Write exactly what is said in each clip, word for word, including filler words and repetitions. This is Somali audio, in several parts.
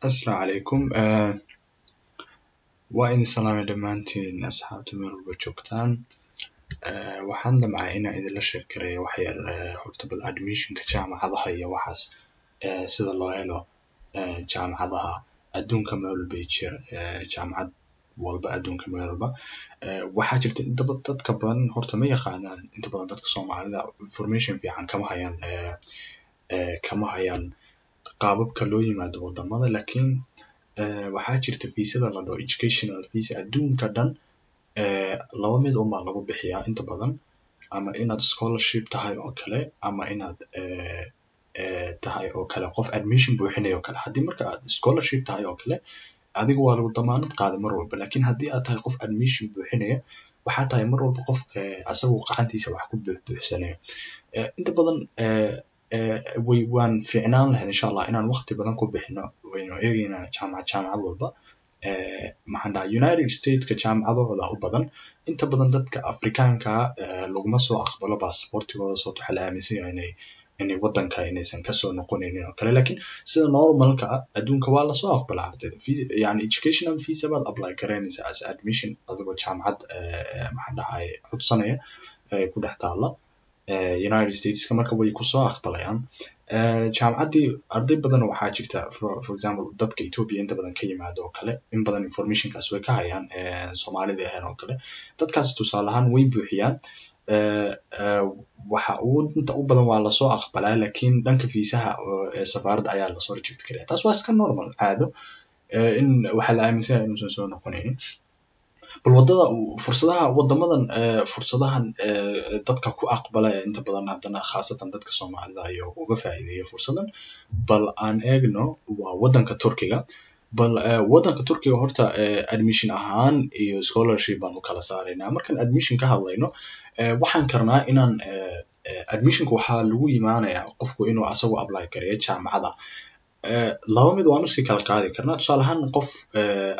Assalamu alaikum. Waa idin salaamay dhammaantiin asxaabta meel walba joogtaan. Waxaan damcay inaan idinla sheegi karaa wax yar horta bal admissionka jaamacadaha iyo waxaas sida loo helo jaamacadaha adduunka meel walba jira jaamacad walba adduunka meel walba waxaa jirta inta badan dadka badan horta ma yaqaanaan inta badan dadka Soomaalida information fiican kama hayaan kama hayaan qaababka loo yimaado wadamada laakiin waxaa jirta fiisada la dhao educational fees adduunka dhan laba mid un baa lagu bixiyaa inta badan ama inaad scholarship tahay oo kale ama inaad tahay oo kale qof admission buuxinaya oo kale haddii marka aad scholarship tahay oo kale adigu waa lagu damaanad qaaday mar walba laakiin haddii aad tahay qof admission buuxinaya waxaa tahay mar walba qof asagoo gacantiisa wax ku buuxsanaya inta badan way waan fiicnaan lahayd insha allah inaan waqti badan ku bixino waynu eegaynaa jaamacad jaamacad walba maxaan dhahaa united stateska jaamacadahooda u badan inta badan dadka afrikaanka laguma soo aqbalo baasaboortigooda sababto waxaa la aaminsan yahay inay inay waddanka inaysan kasoo noqonaynin oo kale laakiin sida normalka adduunka waa lasoo aqbalaa yani educational visa baad apply karaynaysa as admission adigoo jaamacad maxaan dhahay codsanaya ku dhex taalla United States marka way ku soo aqbalayaan jaamacadii arday badan waxaa jirta for example dadka Ethiopia inta badan ka yimaado oo kale in badan informationkaas way ka hayaan Soomaalida ahaan oo kale dadkaas tusaale ahaan way buuxiyaan waxa uu inta u badan waa la soo aqbalaa laakiin dhanka fiisaha safaaradda ayaa la soo reject kariya taas waa iska normal caado in waxa la aaminsan yahay inuusan soo noqonaynin bal wadada fursadaha wadamadan fursadahan dadka ku aqbala inta badan hadana khaasatan dadka Soomaalida ayo uga faa'iideeyo fursadan bal aan eegno waa wadanka Turkiga bal wadanka Turkiga horta admission ahaan iyo scholarship baan u kala saaraynaa markaan admission ka hadlayno waxaan karnaa inaan admissionku waxa lagu iimaanayaa qofku inuu asagu apply kariyo jaamacada laba mid waan u sii kala qaadi karnaa tusaale ahaan qof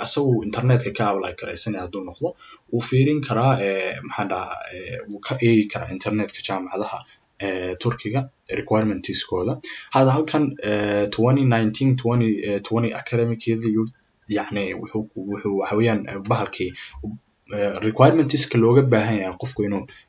asagu internetka ka apply karaysanaya hadduu noqdo wuu fiirin karaa maxaan dhahaa wuu ka eegi karaa internetka jaamacadaha turkiga requirementskooda hadda halkan twenty nineteen twenty twenty academiciyada yacni wuxuu wuxuu waxa weeyaan bahalkii requirementska looga baahan yahay qofku inuu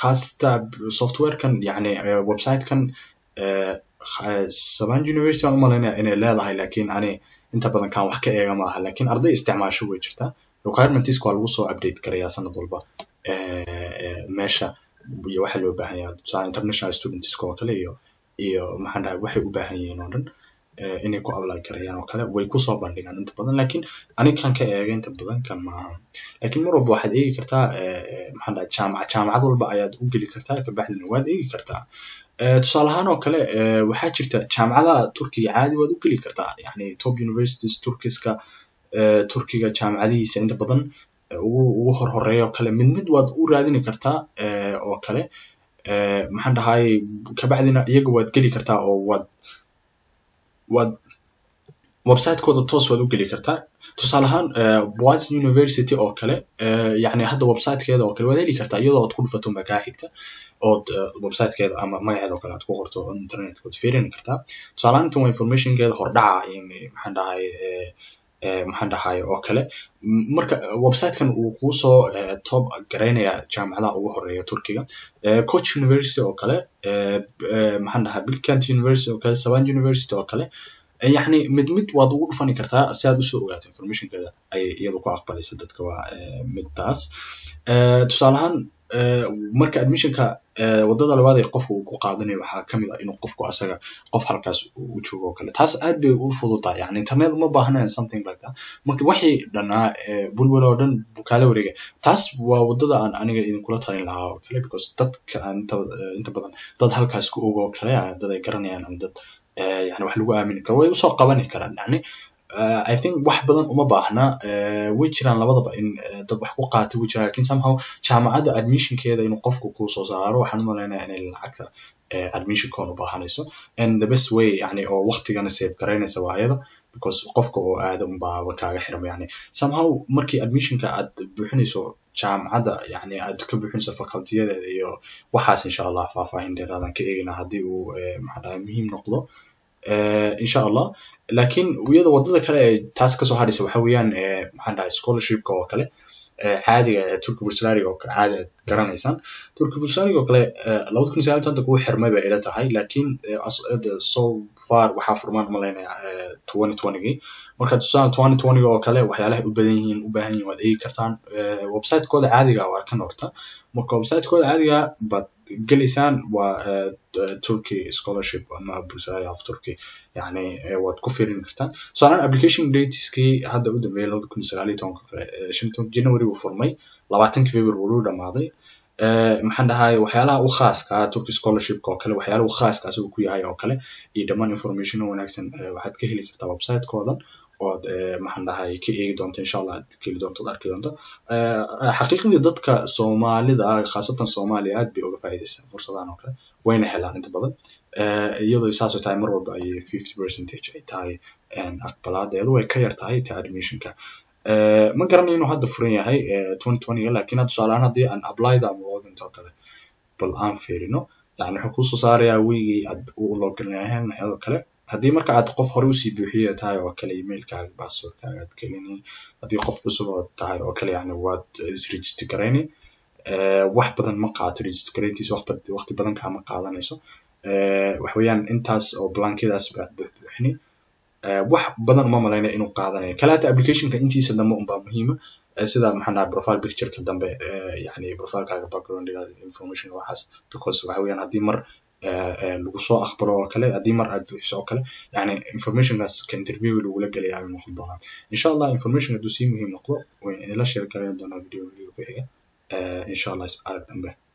خاصة software كان يعني website كان سبعين جنوبية عمر هنا هنا لا ضحى لكن أنا أنت بدنا كان وحكي إيه جماعة لكن أرضي استعمال شو وجرته لو كان منتسق على وصو update كريا سنة طلبة ماشى بيوحي لو بهاي صار international student تسق وكله يو يو ما حنا وحي وبهاي نورن إني كو أبلا كريان وكله ويكو صعب عندك أنت بدن لكن أنا كان كأجي أنت بدن كان مع لكن مرة بواحد إيه كرتا محل جامعة جامعة ذول بعياد وقلي كرتا كبعض النواد إيه كرتا تصالحنا وكله وحد شفته جامعة تركي عادي وقلي كرتا يعني توب يونيفرسيتيز تركيسكا تركيا جامعة دي أنت بدن ووخر هرية وكله من مدود ورادين كرتا وكله محل هاي كبعضنا يجود قلي كرتا أو ود واد وبسايت كود التوس وادو قلي كرتا تصالحان بواز يونيفرسيتي أو كله يعني هذا وبسايت كده أو كله وذي اللي كرتا يلا تدخل فتو مكاحكته أو وبسايت كده أما ما يعدو كله تقول تو إنترنت كود فيرين كرتا تصالحان توم إنفورميشن كده خردعة يعني محن داعي محن داعي أو كله مركا وبسايت كان وقوسه توب قرينة جامعة أو حرية تركيا كوتش يونيفرسيتي أو كله محن داعي بلكانت يونيفرسيتي أو كله سوان يونيفرسيتي أو كله يعني مد مد وضوء فني كرتها السياد وسوقات information كذا أي يلقوا عقبالي سدد كوا مد تاس تصالحان مركز admission كا وضد الوضع يقفوا وقاعدني وحكمي إنه قفوا أسرع قف هركز وشوفوا كله تاس أدب وفضوا طاي يعني تمام ما بهنا something like that مركز وحي لأنها بولولا ودن بكالة ورجع تاس ووضد عن أنا إن كل طريق لها كله because تد أنت أنت بدن تد هركز كوا كله يعني تد كرني أنا تد يعني wax lagu aamin karo way u soo qaban karaan yani I think wax badan uma baahna way jiraan labadaba in dad wax ku qaatay way jiraan laakiin somehow jaamacada admissionkeeda inuu qofku ku soo saaro waxaan u maleynayaa inay lacagta admission koon u baahanayso and the best way yani oo waqtigana save gareynaysa waayada because qofku oo aad u baaba kaaga xirmo yani somehow markii admissionka aad buuxinayso jaamacada yani aad ka buuxinayso faculty-yada iyo waxaas insha Allah faahfaahin dheeraad aan ka eegaynaa hadii uu macnaha muhiim noqdo إن شاء الله لكن ويدا وضده كله تاسك سو هاديس وحويان عندها scholarship كوا كله هذه تركي برسالي أو هذا كران إنسان تركي برسالي أو كله لو تكون سالت أنت كوي حرمة بعيلة هاي لكن أصعد so far وحافرمان ملاينا twenty twenty جي مركز سال twenty twenty أو كله وحياله وبهين وبهين وذي كرتان ويبسايت كود عادي أو أركان أكتر مركز ويبسايت كود عادي but جلسان و تركي scholarship أما برسالي أو تركي يعني وتكفرين كرتان صار application date كي هذا وده ميلو تكون سالي تونك شنتم جنوري وفرماي لواتن كفيبر ورود الماضي محندا هاي وحياله وخاص كا تركي scholarship كوكله وحياله وخاص كا سو كوي هاي وكله يدمان information ونعكسن واحد كهلي في تاب website كودن ود محندا هاي كي دونت إن شاء الله كي دونت دار كي دونت حقيقة ضدك سومالي ده خاصة سومالي عاد بيقول في هذه الفرصة ده نقله وين حلها أنت بدل يلا يساعدوا تاي مرة بأي fifty percent تاي إن أقبلات يلا ويكير تاي تأدميشن كا ما قررنا إنه هذا فريني هاي twenty twenty لكن هذا سؤال أنا دي أن أبلاي ده ملوجن تاكله بالآن فيرينه يعني حكوسه صار يعوي عد ولوجن هاي نحيله كله هدي مركز عاد قف هروسي بوحية تاعي وكل إيميل كعاد بس وكعاد كليني هدي قف أسبوع تاعي وكل يعني واد ريجست كريني ااا واحد بدن مقعد ريجست كرينتيس وقت بد وقت بدن كعاد مقعد نيسو ااا وحويان إنتاس أو بلانكي داس بعد بوحني ااا واحد بدن ما ملاينا إنه قعد نيسو كلات application كإنتيس دمو أمبا مهمة سيدا محنا بروفايل بيكتشر كدم ب يعني بروفايل كعاد background ديال information وحاس because وحويان هدي مر لقصة أخبار وكله أدي مرة أدوي شوكله يعني information بس كinterview اللي ولقى لي على المخضرة إن شاء الله information دوسي مهم نقله وإن إذا شاركنا عندنا فيديو فيديو كهيه إن شاء الله سأعرف تنبه.